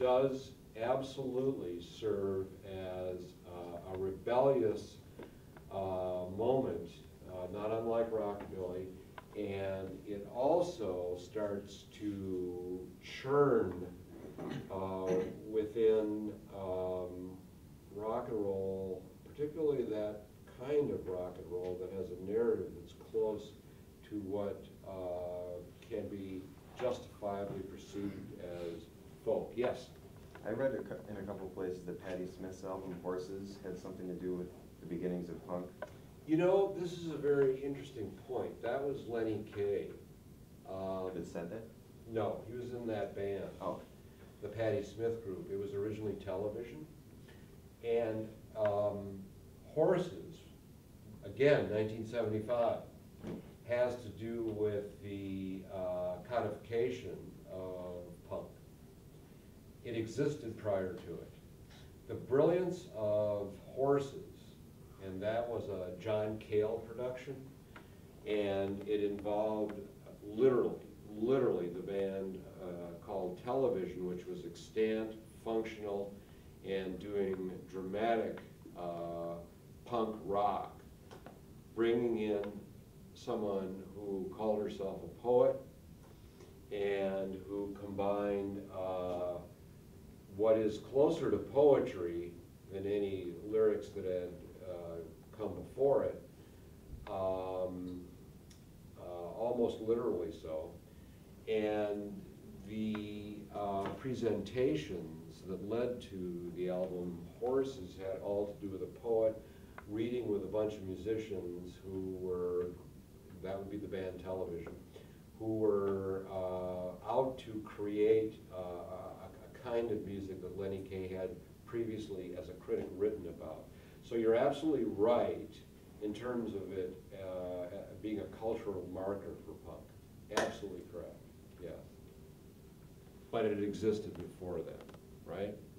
does absolutely serve as a rebellious moment, not unlike rockabilly, and it also starts to churn within rock and roll, particularly that kind of rock and roll that has a narrative that's close to what can be justifiably perceived as folk. Yes? I read in a couple places that Patti Smith's album, Horses, had something to do with the beginnings of punk. You know, this is a very interesting point. That was Lenny Kaye. That said that? No, he was in that band. Oh. The Patti Smith group. It was originally Television. And Horses, again, 1975, has to do with the codification of punk. It existed prior to it. The brilliance of Horses, and that was a John Cale production, and it involved literally the band called Television, which was extant, functional, and doing dramatic punk rock, bringing in someone who called herself a poet and who combined what is closer to poetry than any lyrics that had come before it, almost literally so, and the presentations that led to the album Horses had all to do with a poet reading with a bunch of musicians who were, that would be the band Television, who were out to create a kind of music that Lenny Kaye had previously as a critic written about. So you're absolutely right in terms of it being a cultural marker for punk. Absolutely correct, yeah. But it existed before that, right?